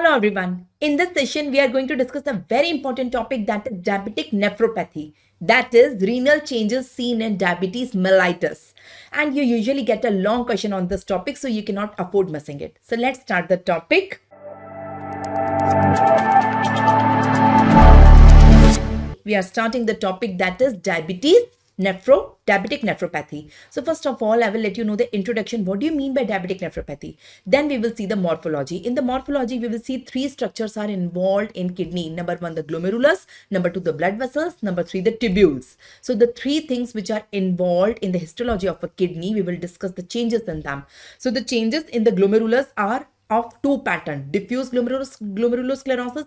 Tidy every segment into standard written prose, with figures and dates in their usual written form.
Hello everyone. In this session, we are going to discuss a very important topic, that is diabetic nephropathy. That is renal changes seen in diabetes mellitus. And you usually get a long question on this topic, so you cannot afford missing it. So let's start the topic. We are starting the topic, that is diabetic nephropathy. So first of all, I will let you know the introduction. What do you mean by diabetic nephropathy? Then we will see the morphology. In the morphology, we will see three structures are involved in kidney. Number one, the glomerulus. Number two, the blood vessels. Number three, the tubules. So the three things which are involved in the histology of a kidney, we will discuss the changes in them. So the changes in the glomerulus are of two patterns, diffuse glomerulosclerosis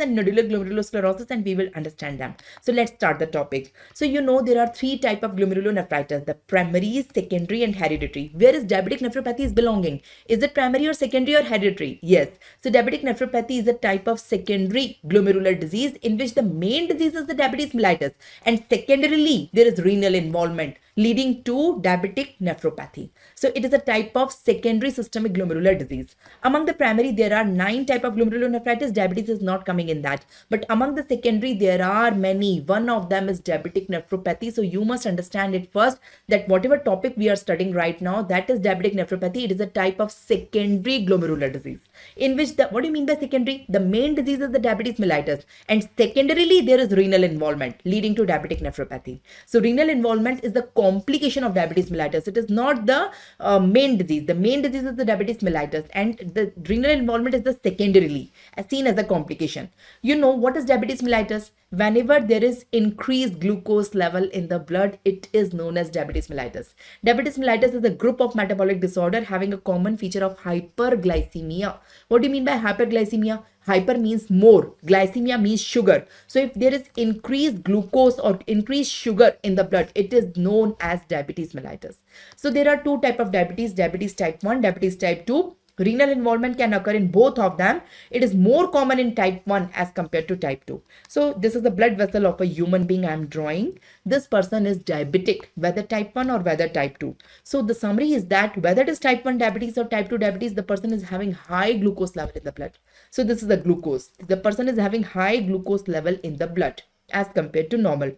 and nodular glomerulosclerosis, and we will understand them. So let's start the topic. So you know there are three types of glomerulonephritis, the primary, secondary and hereditary. Where is diabetic nephropathy is belonging? Is it primary or secondary or hereditary? Yes. So diabetic nephropathy is a type of secondary glomerular disease in which the main disease is the diabetes mellitus, and secondarily there is renal involvement, leading to diabetic nephropathy. So it is a type of secondary systemic glomerular disease. Among the primary, there are 9 types of glomerulonephritis. Diabetes is not coming in that. But among the secondary, there are many. One of them is diabetic nephropathy. So you must understand it first, that whatever topic we are studying right now, that is diabetic nephropathy. It is a type of secondary glomerular disease. In which, what do you mean by secondary? The main disease is the diabetes mellitus. And secondarily, there is renal involvement, leading to diabetic nephropathy. So renal involvement is the complication of diabetes mellitus. It is not the main disease. The main disease is the diabetes mellitus, and the renal involvement is the secondarily, as seen as a complication. You know what is diabetes mellitus? Whenever there is increased glucose level in the blood, it is known as diabetes mellitus. Diabetes mellitus is a group of metabolic disorder having a common feature of hyperglycemia. What do you mean by hyperglycemia? Hyper means more, glycemia means sugar. So if there is increased glucose or increased sugar in the blood, it is known as diabetes mellitus. So there are two types of diabetes, diabetes type 1, diabetes type 2. Renal involvement can occur in both of them. It is more common in type 1 as compared to type 2. So this is the blood vessel of a human being I am drawing. This person is diabetic, whether type 1 or whether type 2. So the summary is that whether it is type 1 diabetes or type 2 diabetes, the person is having high glucose level in the blood. So this is the glucose. The person is having high glucose level in the blood as compared to normal.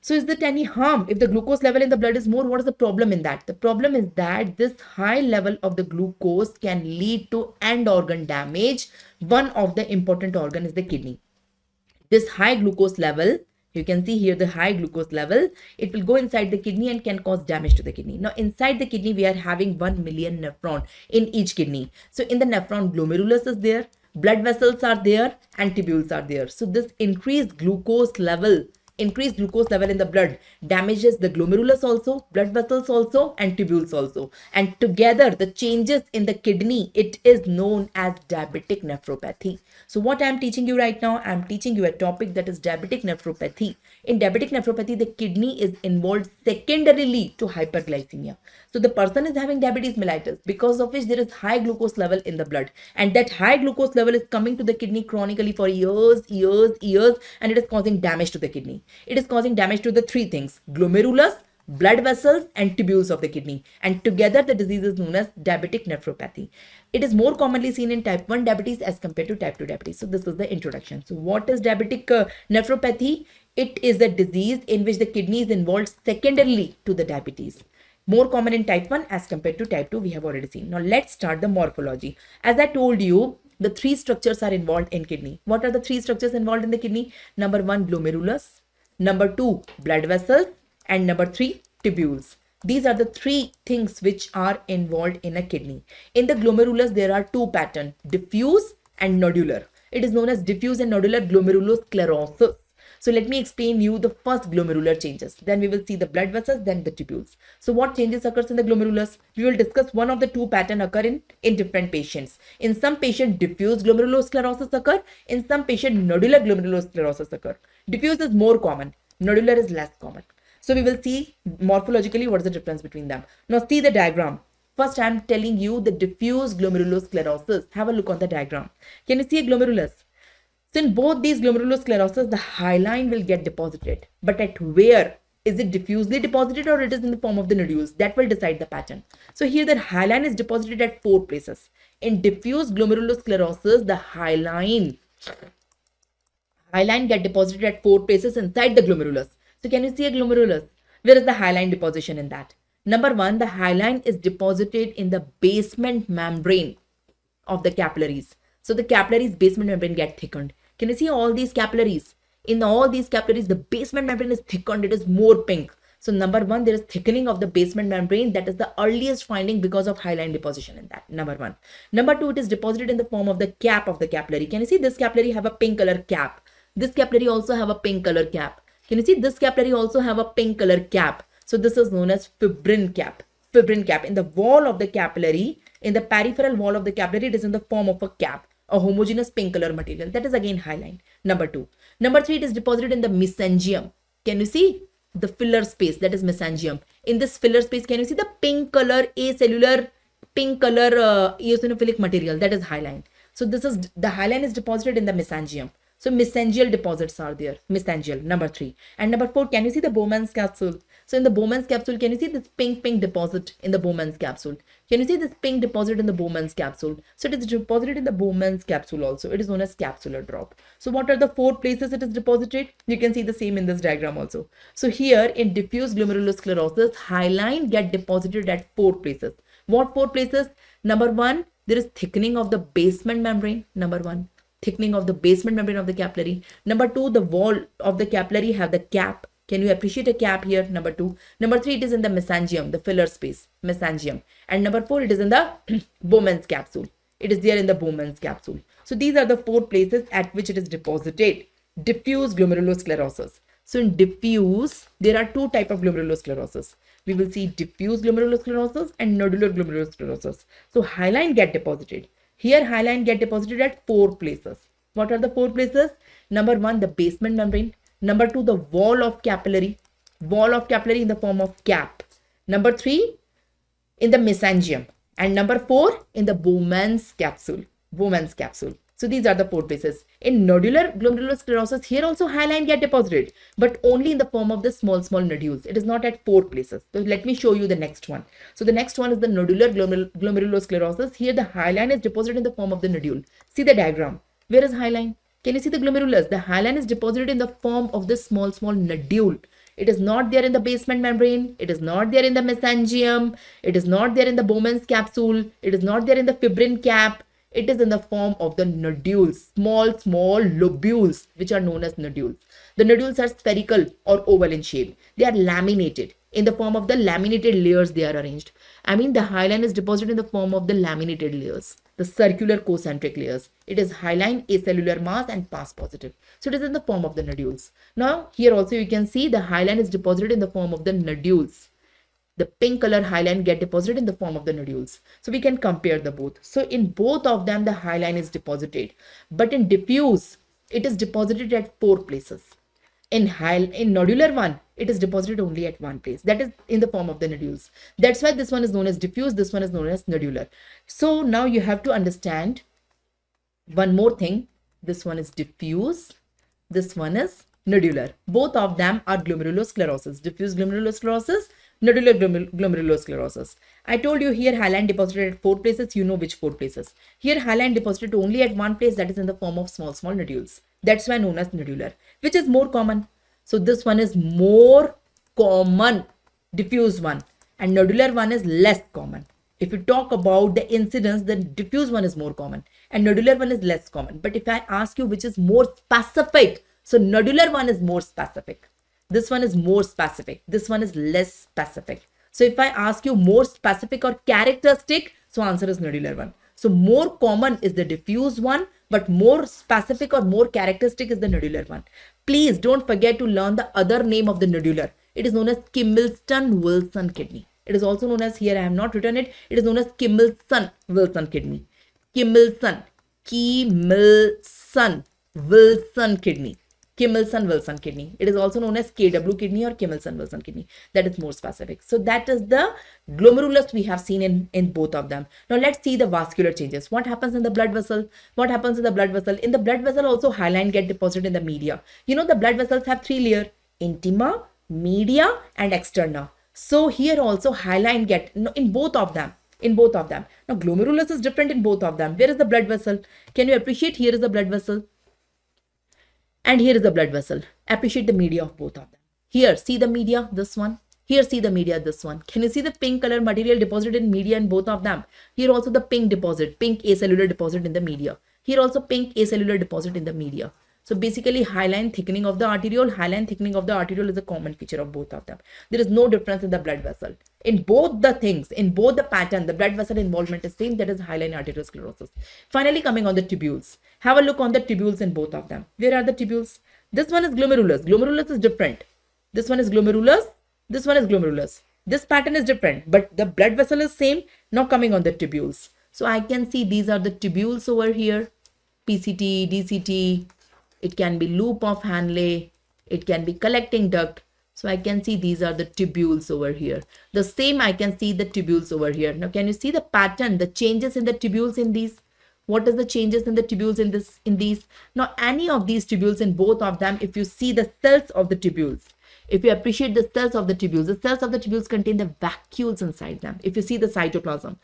So is there any harm? If the glucose level in the blood is more, what is the problem in that? The problem is that this high level of the glucose can lead to end organ damage. One of the important organ is the kidney. This high glucose level, you can see here the high glucose level, it will go inside the kidney and can cause damage to the kidney. Now inside the kidney, we are having 1 million nephron in each kidney. So in the nephron, glomerulus is there, blood vessels are there and tubules are there. So this increased glucose level in the blood damages the glomerulus also, blood vessels also and tubules also. And together the changes in the kidney, it is known as diabetic nephropathy. So what I am teaching you right now, I am teaching you a topic, that is diabetic nephropathy. In diabetic nephropathy, the kidney is involved secondarily to hyperglycemia. So the person is having diabetes mellitus, because of which there is high glucose level in the blood. And that high glucose level is coming to the kidney chronically for years, and it is causing damage to the kidney. It is causing damage to the three things, glomerulus, blood vessels and tubules of the kidney, and together the disease is known as diabetic nephropathy. It is more commonly seen in type 1 diabetes as compared to type 2 diabetes. So this is the introduction. So what is diabetic nephropathy? It is a disease in which the kidney is involved secondarily to the diabetes. More common in type 1 as compared to type 2, we have already seen. Now let's start the morphology. As I told you, the three structures are involved in kidney. What are the three structures involved in the kidney? Number 1, glomerulus. Number 2, blood vessels, and number 3, tubules. These are the three things which are involved in a kidney. In the glomerulus, there are two patterns, diffuse and nodular. It is known as diffuse and nodular glomerulosclerosis. So let me explain you the first glomerular changes. Then we will see the blood vessels, then the tubules. So what changes occurs in the glomerulus? We will discuss one of the two patterns occur in different patients. In some patients, diffuse glomerulosclerosis occur. In some patients, nodular glomerulosclerosis occur. Diffuse is more common. Nodular is less common. So we will see morphologically what is the difference between them. Now see the diagram. First, I am telling you the diffuse glomerulosclerosis. Have a look on the diagram. Can you see a glomerulus? So in both these glomerulosclerosis, the hyaline will get deposited. But at where Is it diffusely deposited or it is in the form of the nodules? That will decide the pattern. So here the hyaline is deposited at 4 places. In diffuse glomerulosclerosis, the hyaline get deposited at 4 places inside the glomerulus. So can you see a glomerulus? Where is the hyaline deposition in that? Number 1, the hyaline is deposited in the basement membrane of the capillaries. So the capillaries basement membrane get thickened. Can you see all these capillaries? In all these capillaries, the basement membrane is thickened. It is more pink. So number 1, there is thickening of the basement membrane. That is the earliest finding because of hyaline deposition in that, number 1. Number 2, it is deposited in the form of the cap of the capillary. Can you see this capillary have a pink color cap? This capillary also have a pink color cap. Can you see this capillary also have a pink color cap? So this is known as fibrin cap. Fibrin cap. In the wall of the capillary, in the peripheral wall of the capillary, it is in the form of a cap, a homogeneous pink color material. That is again hyaline. Number 2. Number 3, it is deposited in the mesangium. Can you see the filler space? That is mesangium. In this filler space, can you see the pink color acellular, pink color eosinophilic material? That is hyaline. So this is the hyaline is deposited in the mesangium. So mesangial deposits are there. Mesangial, number 3. And number 4, can you see the Bowman's capsule? So in the Bowman's capsule, can you see this pink deposit in the Bowman's capsule? Can you see this pink deposit in the Bowman's capsule? So it is deposited in the Bowman's capsule also. It is known as capsular drop. So what are the 4 places it is deposited? You can see the same in this diagram also. So here in diffuse glomerulosclerosis, hyaline get deposited at 4 places. What 4 places? Number 1, there is thickening of the basement membrane. Number 1. Thickening of the basement membrane of the capillary. Number 2, the wall of the capillary have the cap. Can you appreciate a cap here? Number 2. Number 3, it is in the mesangium, the filler space, mesangium. And number 4, it is in the Bowman's capsule. It is there in the Bowman's capsule. So these are the 4 places at which it is deposited. Diffuse glomerulosclerosis. So in diffuse, there are 2 types of glomerulosclerosis. We will see diffuse glomerulosclerosis and nodular glomerulosclerosis. So hyaline get deposited. Here, hyaline get deposited at 4 places. What are the 4 places? Number 1, the basement membrane. Number 2, the wall of capillary in the form of cap. Number 3, in the mesangium. And number 4, in the Bowman's capsule, So these are the 4 places. In nodular glomerulosclerosis, here also hyaline get deposited, but only in the form of the small nodules. It is not at 4 places. So let me show you the next one. So the next one is the nodular glomerulosclerosis. Here the hyaline is deposited in the form of the nodule. See the diagram. Where is hyaline? Can you see the glomerulus? The hyaline is deposited in the form of this small nodule. It is not there in the basement membrane. It is not there in the mesangium. It is not there in the Bowman's capsule. It is not there in the fibrin cap. It is in the form of the nodules, small lobules, which are known as nodules. The nodules are spherical or oval in shape. They are laminated. In the form of the laminated layers, they are arranged. I mean, the hyaline is deposited in the form of the laminated layers, the circular concentric layers. It is hyaline, acellular mass and pass positive. So it is in the form of the nodules. Now, here also you can see the hyaline is deposited in the form of the nodules. The pink color hyaline get deposited in the form of the nodules. So we can compare the both. So in both of them, the hyaline is deposited. But in diffuse, it is deposited at 4 places. In nodular one, it is deposited only at 1 place. That is in the form of the nodules. That's why this one is known as diffuse. This one is known as nodular. So now you have to understand one more thing. This one is diffuse. This one is nodular. Both of them are glomerulosclerosis. Diffuse glomerulosclerosis, nodular glomerulosclerosis. I told you here hyaline deposited at 4 places. You know which 4 places. Here hyaline deposited only at 1 place, that is in the form of small nodules. That's why known as nodular, which is more common. So this one is more common, diffuse one, and nodular one is less common. If you talk about the incidence, the diffuse one is more common and nodular one is less common. But if I ask you which is more specific, so nodular one is more specific. This one is more specific. This one is less specific. So if I ask you more specific or characteristic, so answer is nodular one. So more common is the diffuse one, but more specific or more characteristic is the nodular one. Please don't forget to learn the other name of the nodular. It is known as Kimmelstiel-Wilson kidney. It is also known as, here I have not written it. It is known as Kimmelstiel-Wilson kidney. Kimmelstiel-Wilson kidney. Kimmelstiel-Wilson kidney. It is also known as KW kidney or Kimmelstiel-Wilson kidney. That is more specific. So that is the glomerulus we have seen in both of them. Now let's see the vascular changes. What happens in the blood vessel? What happens in the blood vessel? In the blood vessel also hyaline get deposited in the media. You know the blood vessels have 3 layers. Intima, media and externa. So here also hyaline get in both of them. Now glomerulus is different in both of them. Where is the blood vessel? Can you appreciate? Here is the blood vessel and here is the blood vessel. Appreciate the media of both of them. Here see the media, this one. Here see the media, this one. Can you see the pink color material deposited in media in both of them? Here also the pink deposit, pink acellular deposit in the media. Here also pink acellular deposit in the media. So basically hyaline thickening of the arteriole, is a common feature of both of them. There is no difference in the blood vessel. In both the things, in both the pattern, the blood vessel involvement is same, that is hyaline arteriosclerosis. Finally coming on the tubules. Have a look on the tubules in both of them. Where are the tubules? This one is glomerulus. Glomerulus is different. This one is glomerulus. This one is glomerulus. This pattern is different, but the blood vessel is same. Now coming on the tubules. So I can see these are the tubules over here. PCT, DCT. It can be loop of Henle, it can be collecting duct. So I can see these are the tubules over here. The same I can see the tubules over here. Now can you see the pattern, the changes in the tubules in these? What is the changes in the tubules in this, in these? Now any of these tubules in both of them, if you see the cells of the tubules, if you appreciate the cells of the tubules, the cells of the tubules contain the vacuoles inside them. If you see the cytoplasm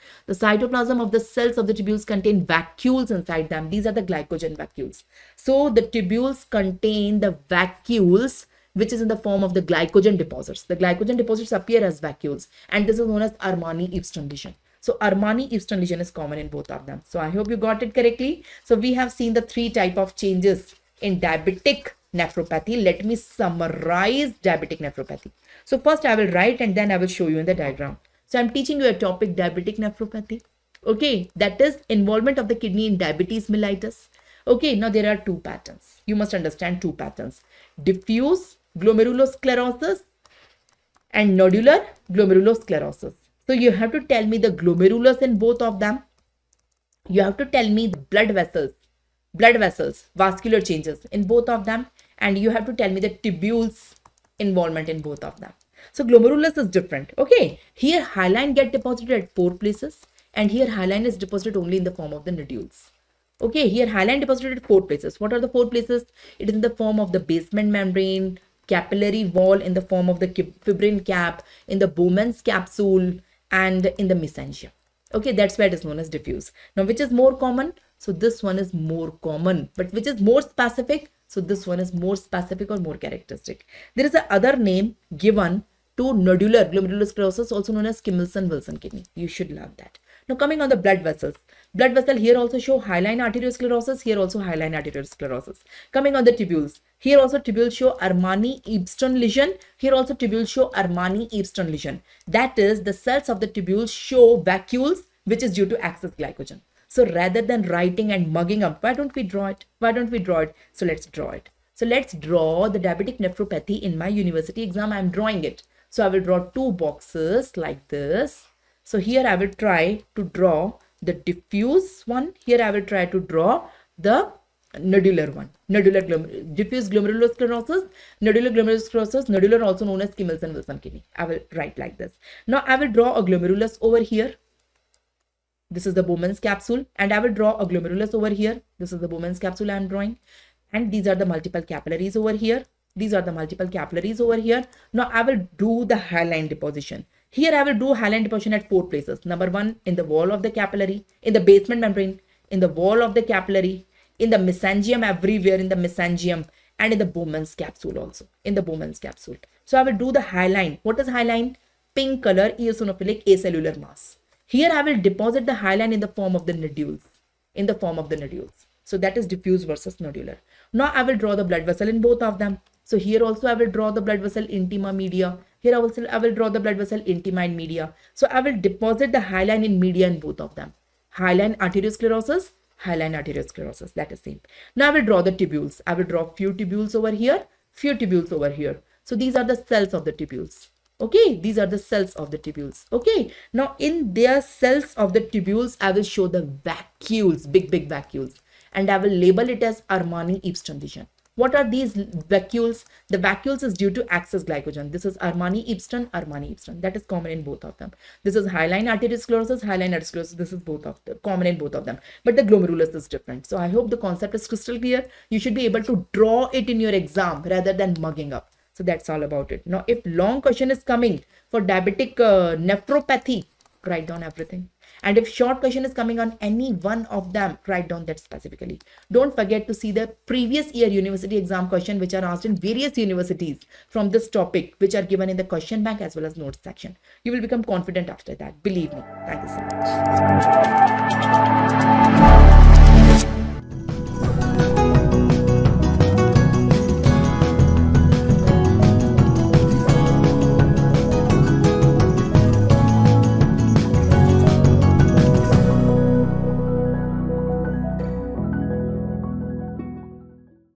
of the cells of the tubules contain vacuoles inside them. These are the glycogen vacuoles. So the tubules contain the vacuoles, which is in the form of the glycogen deposits. The glycogen deposits appear as vacuoles, and this is known as Armanni-Ebstein lesion. So Armanni-Ebstein lesion is common in both of them. So I hope you got it correctly. So we have seen the three types of changes in diabetic nephropathy. Let me summarize diabetic nephropathy. So first I will write and then I will show you in the diagram. So I'm teaching you a topic, diabetic nephropathy. Okay, that is involvement of the kidney in diabetes mellitus. Okay, now there are two patterns. You must understand two patterns. Diffuse glomerulosclerosis and nodular glomerulosclerosis. So you have to tell me the glomerulus in both of them. You have to tell me the blood vessels, vascular changes in both of them. And you have to tell me the tubules involvement in both of them. So glomerulus is different. Okay, here hyaline get deposited at 4 places, and here hyaline is deposited only in the form of the nodules. Okay, here hyaline deposited at 4 places. What are the 4 places? It is in the form of the basement membrane, capillary wall, in the form of the fibrin cap, in the Bowman's capsule, and in the mesangium. Okay, that's why it is known as diffuse. Now, which is more common? So this one is more common, but which is more specific? So this one is more specific or more characteristic. There is another name given to nodular glomerulosclerosis, also known as Kimmelstiel-Wilson kidney. You should love that. Now coming on the blood vessels. Blood vessel here also show hyaline arteriosclerosis, here also hyaline arteriosclerosis. Coming on the tubules. Here also tubules show Armanni-Ebstein lesion. Here also tubules show Armanni-Ebstein lesion. That is, the cells of the tubules show vacuoles, which is due to excess glycogen. So rather than writing and mugging up, why don't we draw it? So let's draw it. So let's draw the diabetic nephropathy. In my university exam, I'm drawing it. So I will draw two boxes like this. So here I will try to draw the diffuse one. Here I will try to draw the nodular one. Diffuse glomerulosclerosis, nodular glomerulosclerosis, nodular also known as Kimmelstiel-Wilson kidney. I will write like this. Now I will draw a glomerulus over here. This is the Bowman's capsule, and I will draw a glomerulus over here. This is the Bowman's capsule I am drawing, and these are the multiple capillaries over here. Now I will do the hyaline deposition. Here I will do hyaline deposition at 4 places. Number 1, in the wall of the capillary, in the basement membrane, in the wall of the capillary, in the mesangium, everywhere in the mesangium, and in the Bowman's capsule also, So I will do the hyaline. What is hyaline? Pink color, eosinophilic acellular mass. Here I will deposit the hyaline in the form of the nodules, So that is diffuse versus nodular. Now I will draw the blood vessel in both of them. So here also I will draw the blood vessel intima media. Here also I will draw the blood vessel intima and media. So I will deposit the hyaline in media in both of them. Hyaline arteriosclerosis, that is same. Now I will draw the tubules. I will draw few tubules over here, few tubules over here. So these are the cells of the tubules. Okay, these are the cells of the tubules. Okay, now in their cells of the tubules, I will show the vacuoles, big vacuoles, and I will label it as Armanni-Ebstein lesion. What are these vacuoles? The vacuoles is due to excess glycogen. This is Armanni-Ebstein, That is common in both of them. This is hyaline arteriosclerosis, This is common in both of them. But the glomerulus is different. So I hope the concept is crystal clear. You should be able to draw it in your exam rather than mugging up. So that's all about it. Now, if long question is coming for diabetic nephropathy, write down everything. And if short question is coming on any one of them, write down that specifically. Don't forget to see the previous year university exam question which are asked in various universities from this topic, which are given in the question bank as well as notes section. You will become confident after that. Believe me. Thank you so much.